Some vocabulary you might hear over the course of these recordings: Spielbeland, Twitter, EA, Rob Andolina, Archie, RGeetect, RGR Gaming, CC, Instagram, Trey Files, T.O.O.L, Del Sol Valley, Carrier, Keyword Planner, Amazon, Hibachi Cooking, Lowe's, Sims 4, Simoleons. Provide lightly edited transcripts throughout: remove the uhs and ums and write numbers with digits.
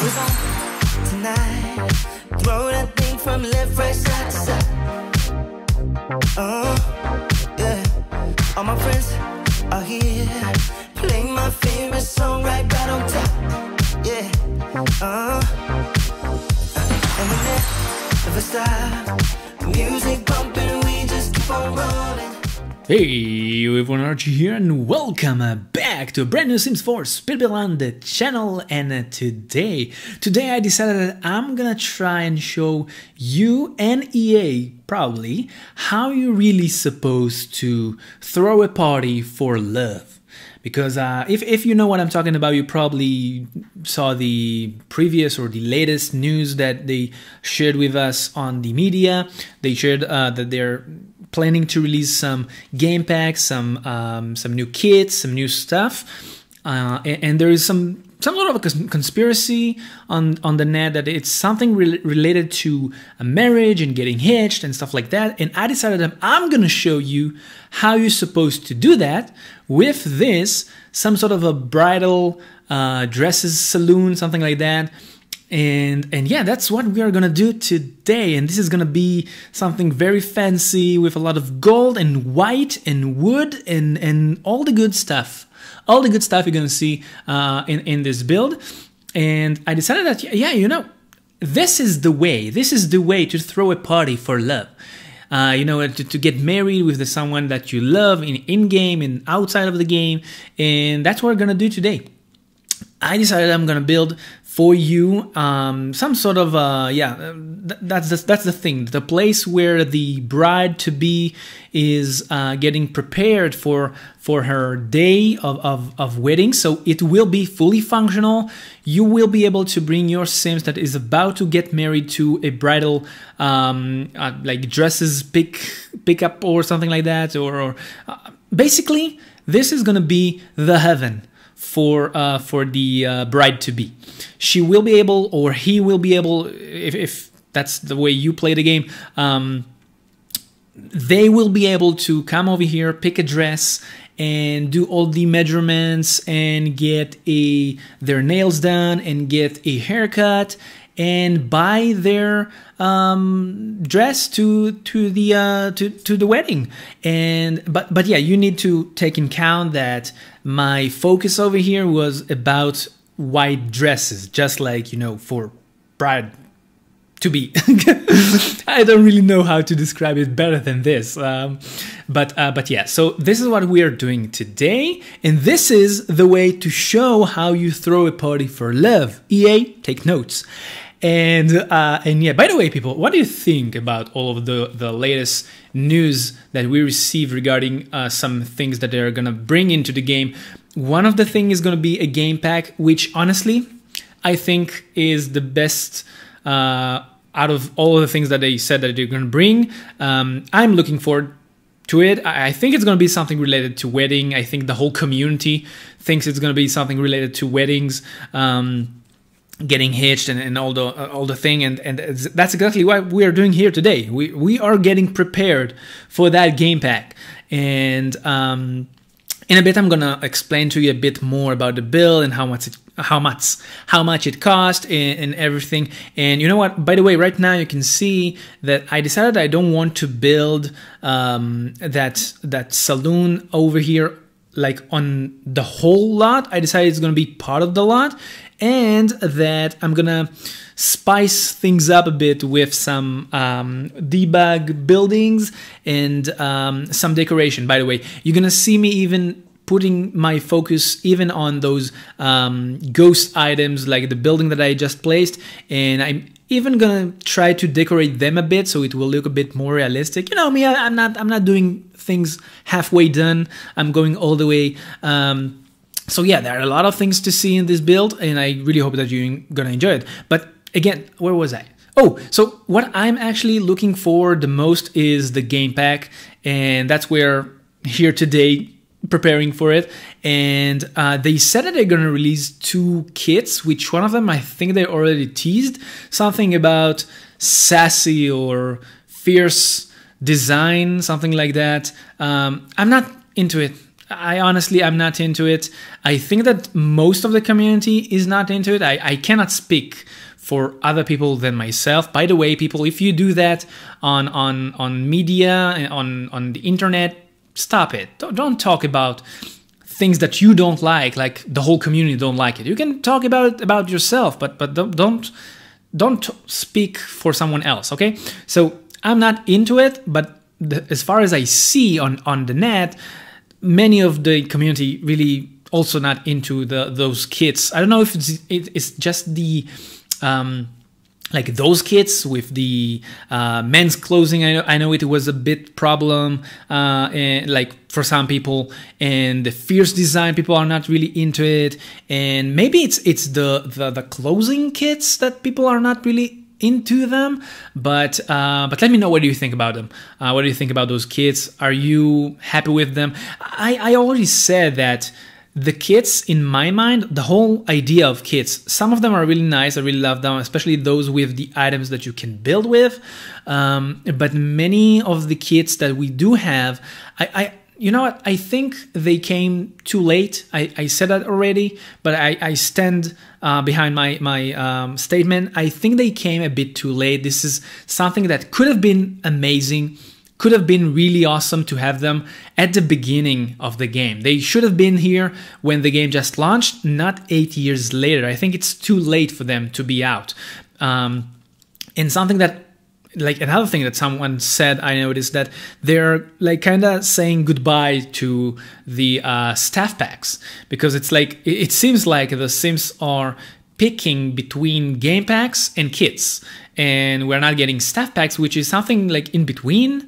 goes on tonight. Throw that thing from left, right, side to side. Oh, yeah. All my friends are here. Play my favorite song right on top. Yeah, and we never stop. Music bumping, we just keep on rolling. Hey everyone, Archie here and welcome back to a brand new Sims 4 Spielbeland channel. And today I decided that I'm gonna try and show you and EA probably how you're really supposed to throw a party for love. Because if you know what I'm talking about, you probably saw the previous or the latest news that they shared with us on the media. They shared that they're planning to release some game packs, some new kits, some new stuff. And there is some sort of a conspiracy on the net that it's something related to a marriage and getting hitched and stuff like that. And I decided that I'm gonna show you how you're supposed to do that with this, some sort of a bridal dresses saloon, something like that. And yeah, that's what we are gonna do today. And this is gonna be something very fancy with a lot of gold and white and wood and all the good stuff. All the good stuff you're gonna see in this build. And I decided that, yeah, you know, this is the way. This is the way to throw a party for love. You know, to get married with someone that you love in game and outside of the game. And that's what we're gonna do today. I decided I'm gonna build for you some sort of that's the thing, the place where the bride to be is getting prepared for her day of wedding. So it will be fully functional. You will be able to bring your Sims that is about to get married to a bridal like dresses pick up or something like that, or basically this is gonna be the heaven for the bride to be. She will be able, or he will be able, if that's the way you play the game, they will be able to come over here, pick a dress, and do all the measurements, and get their nails done, and get a haircut, and buy their dress to the wedding. And but yeah, you need to take in account that my focus over here was about white dresses, just like, you know, for bride to be. I don't really know how to describe it better than this. But yeah, so this is what we are doing today, and this is the way to show how you throw a party for love. EA, take notes. And yeah, by the way, people, what do you think about all of the latest news that we receive regarding some things that they're gonna bring into the game? One of the things is gonna be a game pack, which honestly, I think is the best out of all of the things that they said that they're gonna bring. I'm looking forward to it. I think it's gonna be something related to wedding. I think the whole community thinks it's gonna be something related to weddings. Getting hitched and all the thing, and that's exactly what we are doing here today. We are getting prepared for that game pack, and in a bit I'm gonna explain to you a bit more about the build and how much it cost and everything. And you know what? By the way, right now you can see that I decided I don't want to build that saloon over here like on the whole lot. I decided it's gonna be part of the lot, and that I'm gonna spice things up a bit with some debug buildings and some decoration. By the way, you're gonna see me even putting my focus even on those ghost items, like the building that I just placed, and I'm even gonna try to decorate them a bit so it will look a bit more realistic. You know me, I'm not doing things halfway done. I'm going all the way. So yeah, there are a lot of things to see in this build, and I really hope that you're gonna enjoy it. But again, where was I? Oh, so what I'm actually looking for the most is the game pack, and that's where here today preparing for it. And they said that they're gonna release two kits, which one of them I think they already teased, something about sassy or fierce design, something like that. I'm not into it. I honestly, I'm not into it. I think that most of the community is not into it. I cannot speak for other people than myself. By the way, people, if you do that on media, on the internet, stop it. Don't talk about things that you don't like the whole community don't like it. You can talk about it about yourself, but don't speak for someone else, okay? So I'm not into it, but as far as I see on the net, many of the community really also not into those kits. I don't know if it's just the like those kits with the men's clothing. I know it was a bit problem and like for some people, and the fierce design, people are not really into it, and maybe it's the clothing kits that people are not really into them. But let me know what do you think about them. What do you think about those kits? Are you happy with them? I already said that the kits, in my mind, the whole idea of kits, some of them are really nice. I really love them, especially those with the items that you can build with. But many of the kits that we do have, I you know what? I think they came too late. I said that already, but I stand behind my statement. I think they came a bit too late. This is something that could have been amazing. Could have been really awesome to have them at the beginning of the game. They should have been here when the game just launched, not 8 years later. I think it's too late for them to be out. And something that, like another thing that someone said, I noticed that they're like kind of saying goodbye to the staff packs, because it's like, it seems like the Sims are picking between game packs and kits, and we're not getting staff packs, which is something like in between.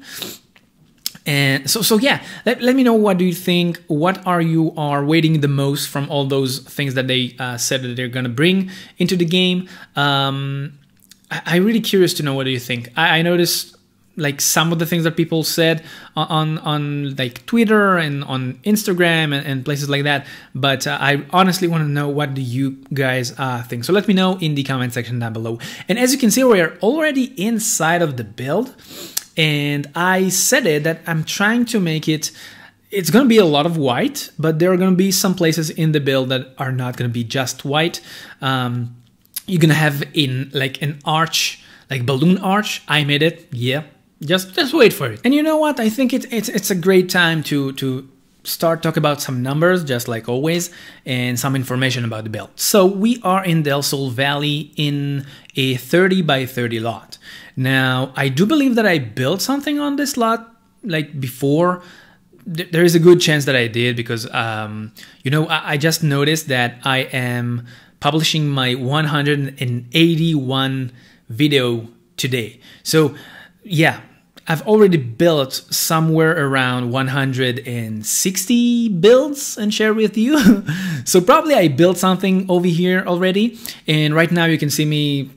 And so yeah, let me know what do you think. What are you waiting the most from all those things that they said that they're gonna bring into the game? I'm really curious to know what do you think. I noticed like some of the things that people said on like Twitter and on Instagram and places like that. But I honestly want to know what do you guys think. So let me know in the comment section down below. And as you can see, we are already inside of the build. And I said it that I'm trying to make it, it's going to be a lot of white, but there are going to be some places in the build that are not going to be just white. You're going to have in like an arch, like balloon arch. I made it, yeah. Just wait for it. And you know what? I think it's a great time to start talking about some numbers, just like always, and some information about the build. So we are in Del Sol Valley in a 30 by 30 lot. Now, I do believe that I built something on this lot like before. There is a good chance that I did, because, you know, I just noticed that I am publishing my 181 video today. So yeah, I've already built somewhere around 160 builds and share with you. So probably I built something over here already. And right now you can see me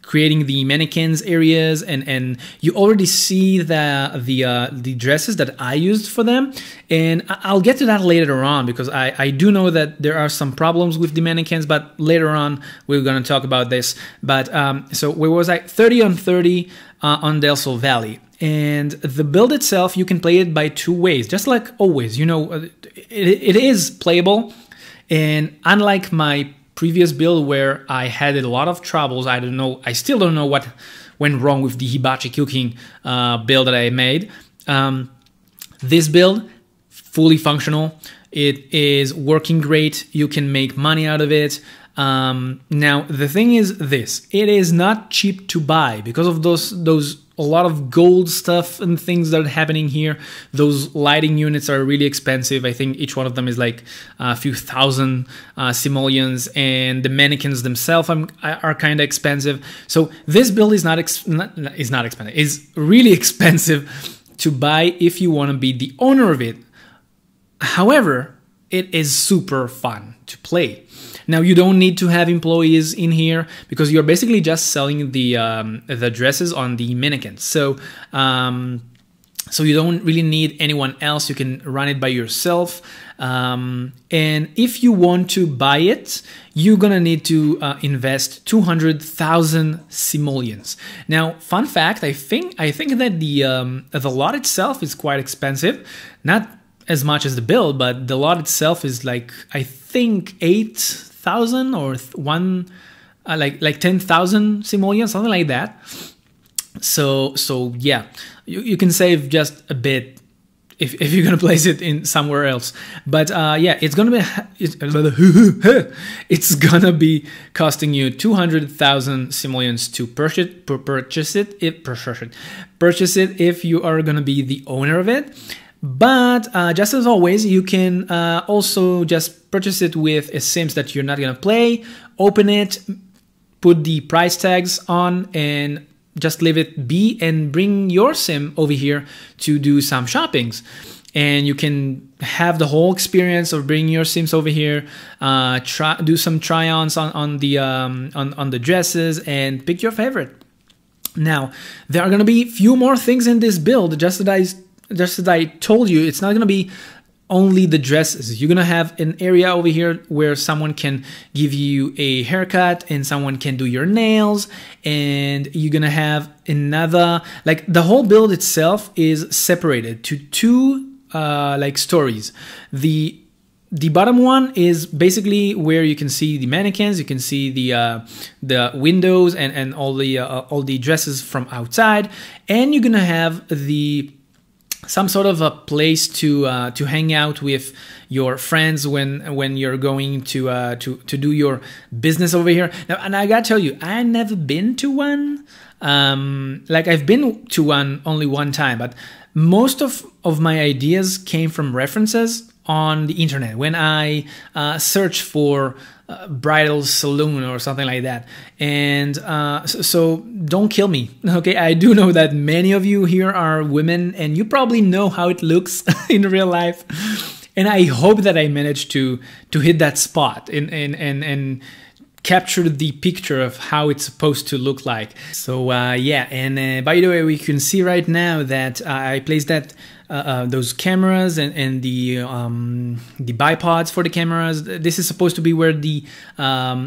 creating the mannequins areas, and you already see the dresses that I used for them, and I'll get to that later on, because I do know that there are some problems with the mannequins, but later on we're gonna talk about this. But so where was I? 30 on 30 on Del Sol Valley. And the build itself, you can play it by two ways, just like always. You know, it is playable, and unlike my previous build where I had a lot of troubles, I don't know, I still don't know what went wrong with the Hibachi Cooking build that I made. This build, fully functional, it is working great, you can make money out of it. Now the thing is this, it is not cheap to buy because of those a lot of gold stuff and things that are happening here. Those lighting units are really expensive. I think each one of them is like a few thousand simoleons, and the mannequins themselves are kind of expensive. So this build is not expensive. It's really expensive to buy if you want to be the owner of it. However, it is super fun to play. Now, you don't need to have employees in here, because you're basically just selling the dresses on the mannequins. So so you don't really need anyone else. You can run it by yourself. And if you want to buy it, you're gonna need to invest 200,000 simoleons. Now, fun fact, I think that the lot itself is quite expensive. Not as much as the build, but the lot itself is like, I think 8,000 or like 10,000 simoleons, something like that. So yeah, you can save just a bit if you're gonna place it in somewhere else. But yeah, it's gonna be costing you 200,000 simoleons to purchase it if you are gonna be the owner of it. But just as always, you can also just purchase it with a Sims that you're not gonna play, open it, put the price tags on, and just leave it be and bring your Sim over here to do some shoppings. And you can have the whole experience of bringing your Sims over here, do some try-ons on the dresses and pick your favorite. Now, there are gonna be few more things in this build, just as I told you. It's not going to be only the dresses. You're going to have an area over here where someone can give you a haircut and someone can do your nails, and you're going to have another, like, the whole build itself is separated to two like stories. The bottom one is basically where you can see the mannequins, you can see the windows and all the dresses from outside, and you're going to have some sort of a place to hang out with your friends when you're going to do your business over here. Now, and I gotta tell you, I never been to one. Like, I've been to one only one time, but most of my ideas came from references on the internet when I searched for bridal saloon or something like that. And so don't kill me, okay? I do know that many of you here are women and you probably know how it looks in real life, and I hope that I managed to hit that spot and capture the picture of how it's supposed to look like. So yeah, and by the way, we can see right now that I placed that those cameras and the bipods for the cameras. This is supposed to be where the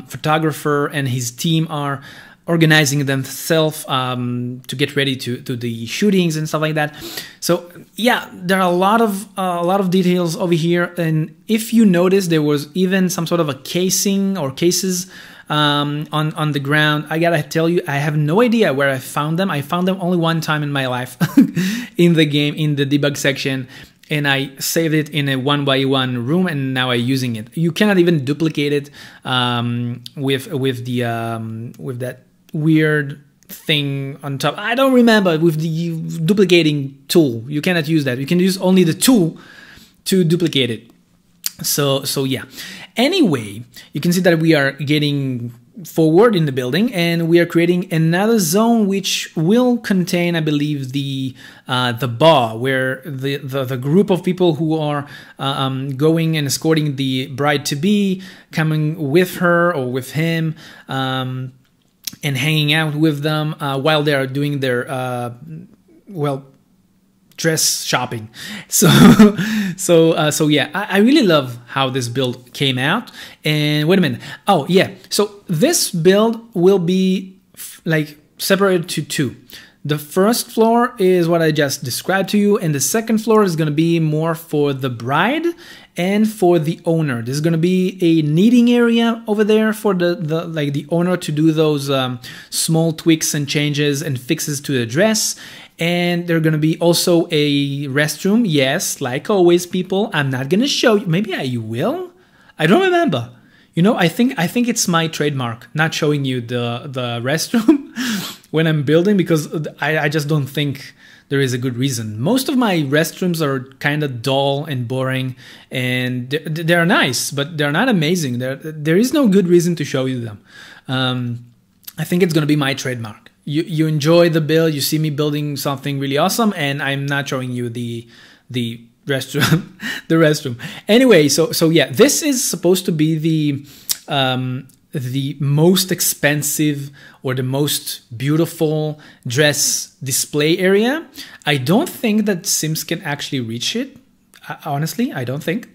photographer and his team are organizing themselves to get ready to the shootings and stuff like that. So yeah, there are a lot of details over here. And if you notice, there was even some sort of a casing or cases on the ground. I gotta tell you, I have no idea where I found them. I found them only one time in my life in the game, in the debug section. And I saved it in a 1x1 room, and now I'm using it. You cannot even duplicate it with that weird thing on top. I don't remember, with the duplicating tool. You cannot use that. You can use only the tool to duplicate it. So yeah. Anyway, you can see that we are getting forward in the building, and we are creating another zone which will contain, I believe, the bar where the group of people who are going and escorting the bride-to-be, coming with her or with him, and hanging out with them while they are doing their dress shopping. So yeah, I really love how this build came out. And wait a minute. Oh yeah. So this build will be like separated to two. The first floor is what I just described to you, and the second floor is going to be more for the bride and for the owner. There's going to be a kneading area over there for the owner to do those small tweaks and changes and fixes to the dress. And there's going to be also a restroom. Yes, like always, people, I'm not going to show you. Maybe I will. I don't remember. You know, I think it's my trademark, not showing you the restroom when I'm building, because I just don't think there is a good reason. Most of my restrooms are kind of dull and boring, and they're nice, but they're not amazing. There is no good reason to show you them. I think it's going to be my trademark. You enjoy the build, you see me building something really awesome, and I'm not showing you the restroom, the restroom. Anyway, so yeah, this is supposed to be the most expensive or the most beautiful dress display area. I don't think that Sims can actually reach it. Honestly, I don't think.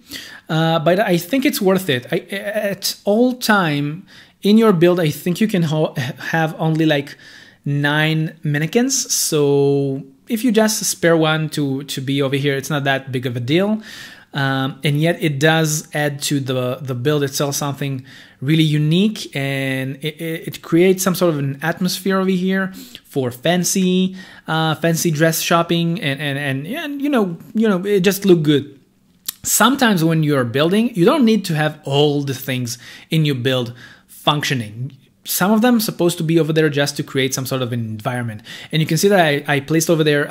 But I think it's worth it. At all time in your build, I think you can have only like 9 mannequins, so if you just spare one to be over here, it's not that big of a deal. And yet it does add to the build itself something really unique, and it creates some sort of an atmosphere over here for fancy fancy dress shopping, and you know it just look good. Sometimes when you're building, you don't need to have all the things in your build functioning. Some of them are supposed to be over there just to create some sort of an environment. And you can see that I placed over there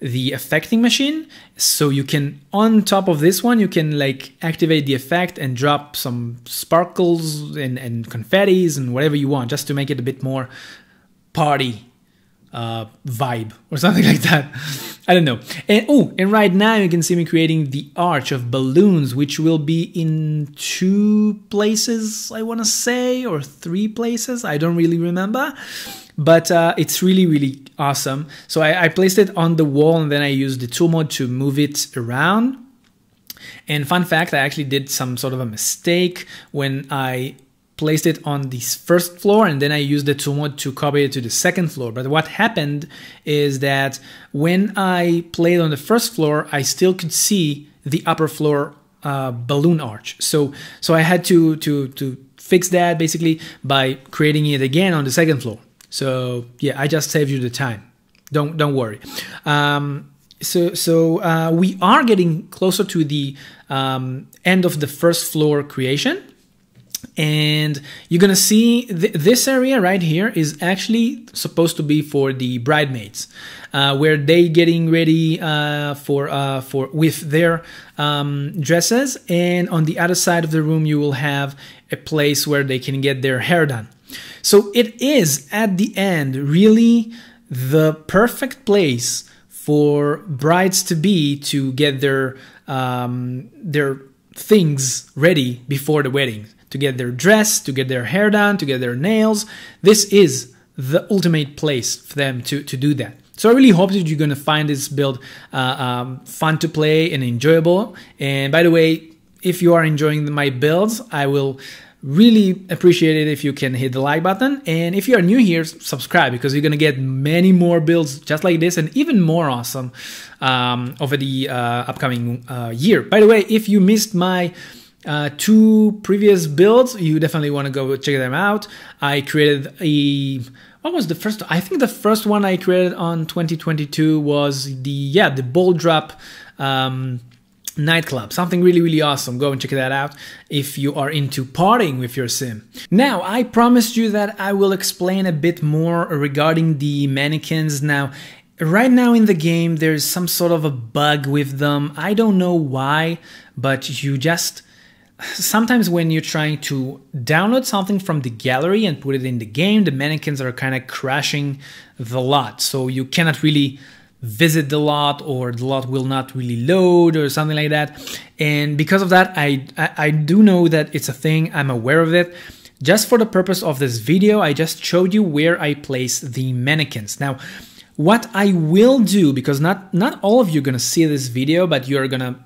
the effecting machine. So you can, on top of this one, you can like activate the effect and drop some sparkles and confettis and whatever you want, just to make it a bit more party vibe or something like that. I don't know. And oh, and right now you can see me creating the arch of balloons, which will be in 2 places, I want to say, or 3 places. I don't really remember, but it's really, really awesome. So I placed it on the wall, and then I used the tool mode to move it around. And fun fact, I actually did some sort of a mistake when I placed it on the first floor, and then I used the tool mode to copy it to the second floor. But what happened is that when I played on the first floor, I still could see the upper floor balloon arch. So I had to fix that basically by creating it again on the second floor. So yeah, I just saved you the time. Don't worry. So we are getting closer to the end of the first floor creation. And you're gonna see this area right here is actually supposed to be for the bridesmaids, where they getting ready for with their dresses. And on the other side of the room, you will have a place where they can get their hair done. So it is at the end really the perfect place for brides to be to get their things ready before the wedding. To get their dress, to get their hair done, to get their nails. This is the ultimate place for them to do that. So I really hope that you're gonna find this build fun to play and enjoyable. And by the way, if you are enjoying my builds, I will really appreciate it if you can hit the like button. And if you are new here, subscribe, because you're gonna get many more builds just like this and even more awesome over the upcoming year. By the way, if you missed my 2 previous builds, you definitely want to go check them out. I created what was the first? I think the first one I created on 2022 was the ball drop nightclub. Something really, really awesome. Go and check that out if you are into partying with your sim. Now, I promised you that I will explain a bit more regarding the mannequins. Now, right now in the game, there's some sort of a bug with them. I don't know why, but you just... Sometimes when you're trying to download something from the gallery and put it in the game, the mannequins are kind of crashing the lot. So you cannot really visit the lot, or the lot will not really load or something like that. And because of that, I do know that it's a thing. I'm aware of it. Just for the purpose of this video, I just showed you where I place the mannequins. Now, what I will do, because not all of you are going to see this video, but you're going to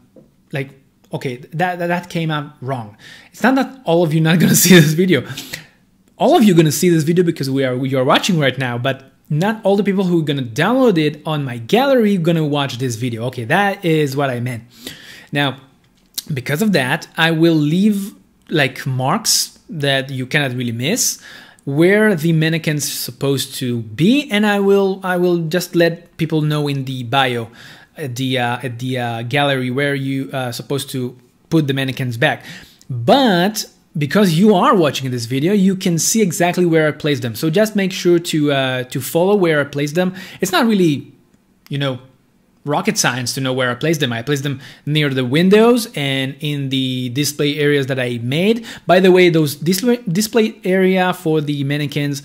like... Okay, that came out wrong. It's not that all of you not gonna see this video. All of you are gonna see this video because you are watching right now, but not all the people who are gonna download it on my gallery are gonna watch this video. Okay, that is what I meant. Now, because of that, I will leave like marks that you cannot really miss where the mannequins are supposed to be, and I will just let people know in the bio at the gallery where you are supposed to put the mannequins back. But because you are watching this video, you can see exactly where I placed them. So just make sure to follow where I placed them. It's not really, you know, rocket science to know where I placed them. I placed them near the windows and in the display areas that I made. By the way, those display area for the mannequins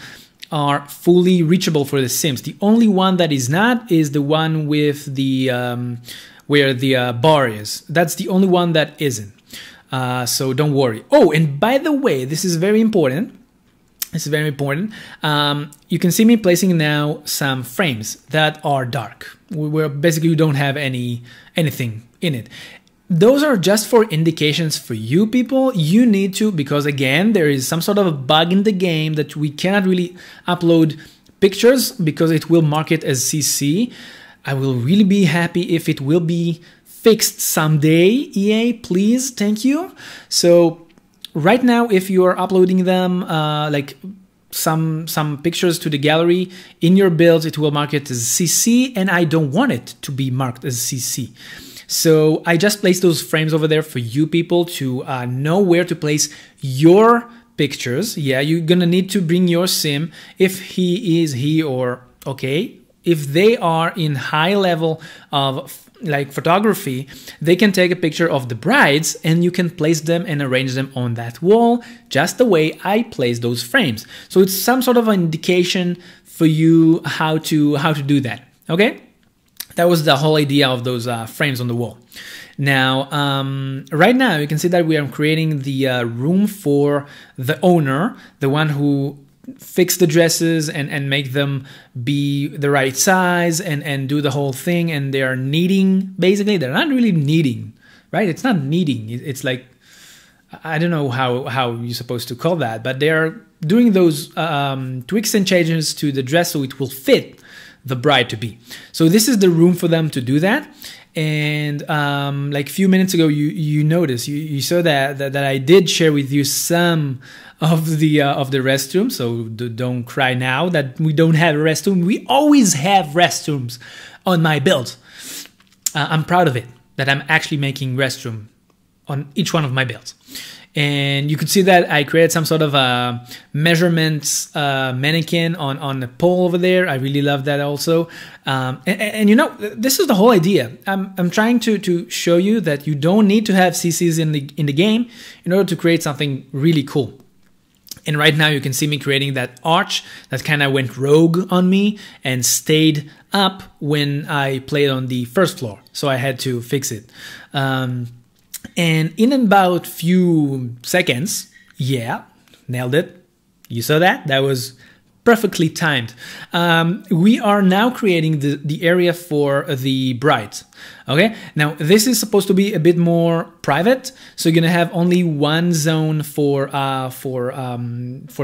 are fully reachable for the Sims. The only one that is not is the one with the where the bar is. That's the only one that isn't. So don't worry. Oh, and by the way, this is very important. It's very important. You can see me placing now some frames that are dark, where basically you don't have anything in it. Those are just for indications for you people. You need to, because again, there is some sort of a bug in the game that we cannot really upload pictures because it will mark it as CC. I will really be happy if it will be fixed someday, EA, please, thank you. So right now, if you are uploading them, like some pictures to the gallery in your builds, it will mark it as CC, and I don't want it to be marked as CC. So I just placed those frames over there for you people to know where to place your pictures. Yeah, you're gonna need to bring your sim if he or okay. If they are in high level of like photography, they can take a picture of the brides and you can place them and arrange them on that wall just the way I place those frames. So it's some sort of an indication for you how to do that. Okay, that was the whole idea of those frames on the wall. Now, right now you can see that we are creating the room for the owner, the one who fix the dresses and make them be the right size and do the whole thing, and they are knitting. Basically, they're not really knitting, right? It's not knitting. It's like, I don't know how you're supposed to call that, but they are doing those tweaks and changes to the dress so it will fit the bride-to-be. So this is the room for them to do that. And like a few minutes ago, you noticed, you saw that I did share with you some of the restroom. So don't cry now that we don't have a restroom. We always have restrooms on my build. I'm proud of it, that I'm actually making restroom on each one of my builds. And you could see that I created some sort of a measurements mannequin on the pole over there. I really love that also. And you know, this is the whole idea. I'm trying to show you that you don't need to have CCs in the game in order to create something really cool. And right now you can see me creating that arch that kind of went rogue on me and stayed up when I played on the first floor. So I had to fix it. And in about few seconds, yeah, nailed it. You saw that? That was perfectly timed. We are now creating the area for the bride. Okay, now this is supposed to be a bit more private, so you're gonna have only one zone for the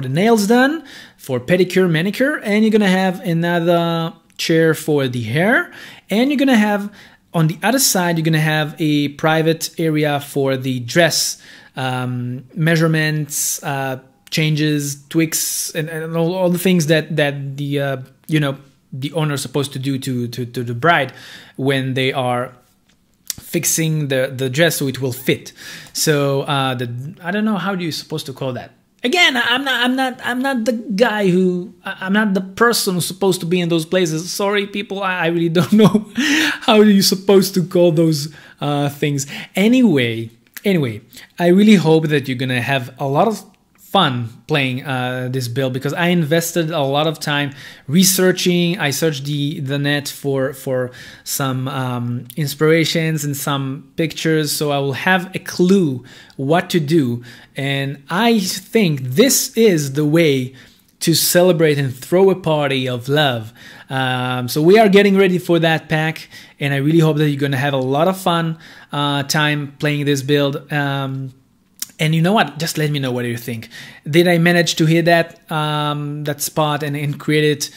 nails done, for pedicure, manicure, and you're gonna have another chair for the hair, and you're gonna have on the other side, you're gonna have a private area for the dress measurements, changes, tweaks, and all the things that the you know, the owner is supposed to do to the bride when they are fixing the dress so it will fit. So I don't know how you're supposed to call that. Again, I'm not the guy who, I'm not the person who's supposed to be in those places. Sorry, people, I really don't know how you're supposed to call those things. Anyway, I really hope that you're gonna have a lot of fun playing this build, because I invested a lot of time researching. I searched the net for some inspirations and some pictures, so I will have a clue what to do. And I think this is the way to celebrate and throw a party of love. So we are getting ready for that pack, and I really hope that you're gonna have a lot of fun time playing this build. And you know what? Just let me know what you think. Did I manage to hit that spot and create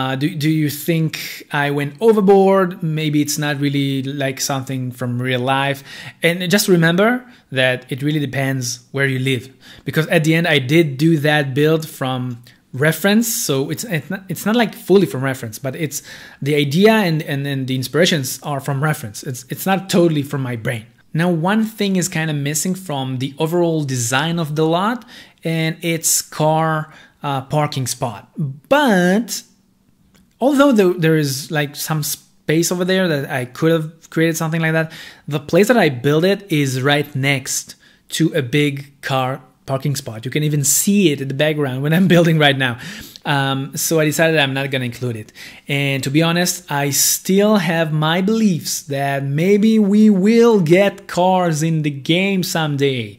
it? Do you think I went overboard? Maybe it's not really like something from real life. And just remember that it really depends where you live. Because at the end, I did do that build from reference, so it's not like fully from reference, but it's the idea and the inspirations are from reference. It's not totally from my brain. Now, one thing is kind of missing from the overall design of the lot, and it's car parking spot. But although there is like some space over there that I could have created something like that, the place that I built it is right next to a big car parking spot. You can even see it in the background when I'm building right now. So I decided I'm not going to include it. And to be honest, I still have my beliefs that maybe we will get cars in the game someday.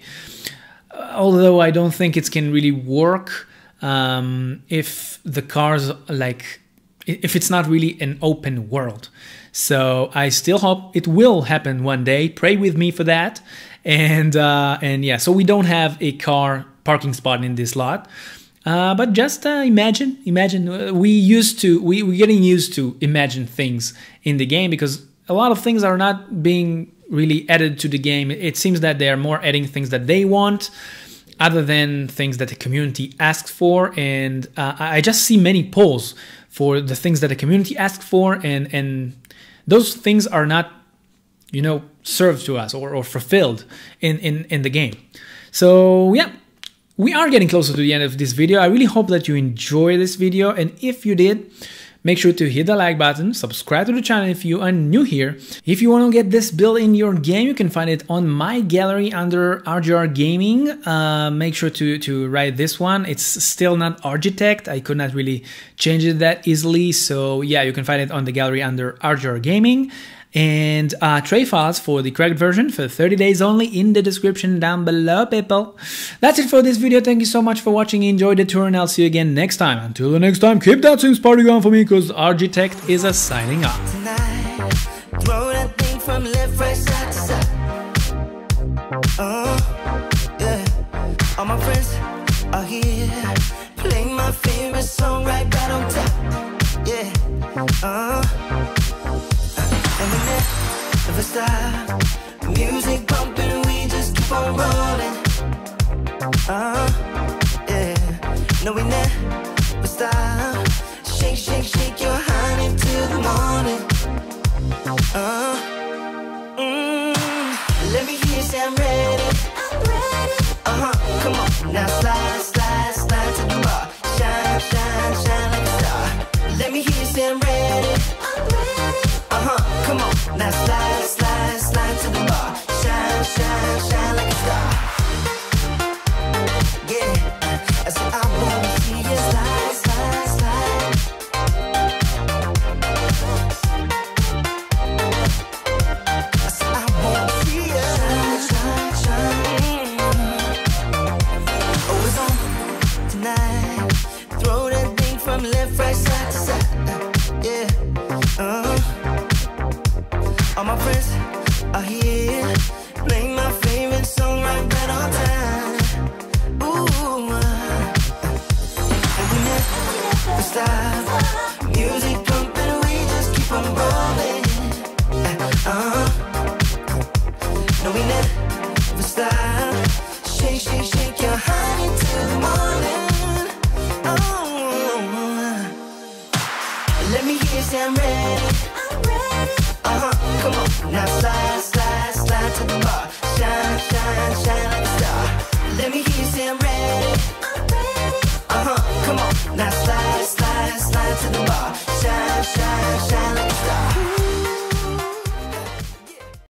Although I don't think it can really work if the cars, like, if it's not really an open world. So I still hope it will happen one day. Pray with me for that. And yeah, so we don't have a car parking spot in this lot. But just imagine, we're getting used to imagine things in the game, because a lot of things are not being really added to the game. It seems that they are more adding things that they want other than things that the community asks for. And I just see many polls for the things that the community asks for, and those things are not, you know, served to us or fulfilled in the game. So yeah, we are getting closer to the end of this video. I really hope that you enjoy this video, and if you did, make sure to hit the like button, subscribe to the channel if you are new here. If you want to get this build in your game, you can find it on my gallery under RGR Gaming. Make sure to write this one. It's still not RGeetect. I could not really change it that easily. So yeah, you can find it on the gallery under RGR Gaming. And tray files for the correct version for 30 days only in the description down below, people. That's it for this video. Thank you so much for watching. Enjoy the tour, and I'll see you again next time. Until the next time, keep that Sims party going for me, because RGeetect is signing off. Tonight, throw that thing from left, right, side to side. Yeah. All my friends are here, playing my favorite song right back on top. Yeah. And we never stop, music bumping, we just keep on rolling. Yeah. No, we never stop. Shake, shake, shake your honey till the morning. Let me hear you say I'm ready. I'm ready. Come on, now slide, slide, slide to the bar. Shine, shine, shine like a star. Let me hear you say I'm ready. I'm ready. Come on, now slide, slide, slide to the bar. Shine, shine, shine like a star. Yeah, I said I wanna see you slide, slide, slide. I said I wanna see you shine, shine, shine. Always on tonight. Throw that thing from left, right, side to side. Yeah. All my friends are here, playing my favorite song right back on time. Ooh, and we never stop. Music pumping, we just keep on rolling. No, we never stop. Shake, shake, shake your honey till the morning. Let me hear you say I'm ready. Come on, now slide, slide, slide to the bar. Shine, shine, shine like a star. Let me hear you say I'm ready. I'm ready. Come on, now slide, slide, slide to the bar. Shine, shine, shine like a star.